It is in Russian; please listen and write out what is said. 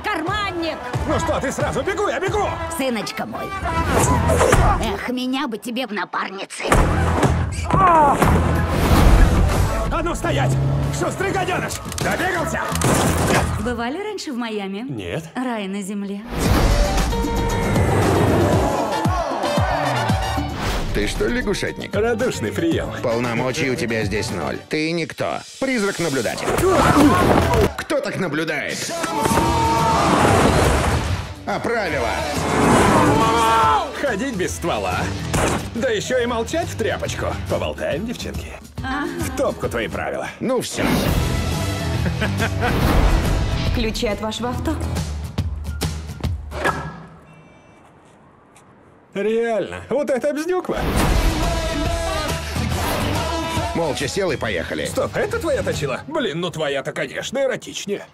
карманник! Ну что, ты сразу? Бегу, я бегу! Сыночка мой. Эх, меня бы тебе в напарнице. А ну стоять! Шустрый гаденыш! Добегался! Бывали раньше в Майами? Нет. Рай на земле. Ты что, лягушатник? Радушный прием. Полномочий у тебя здесь ноль. Ты никто. Призрак-наблюдатель. Кто так наблюдает? А правило? Ходить без ствола. Да еще и молчать в тряпочку. Поболтаем, девчонки. В топку твои правила. Ну все. Ключи от вашего авто. Реально, вот это обздюква. Молча сел и поехали. Стоп, это твоя точила? Блин, ну твоя-то, конечно, эротичнее.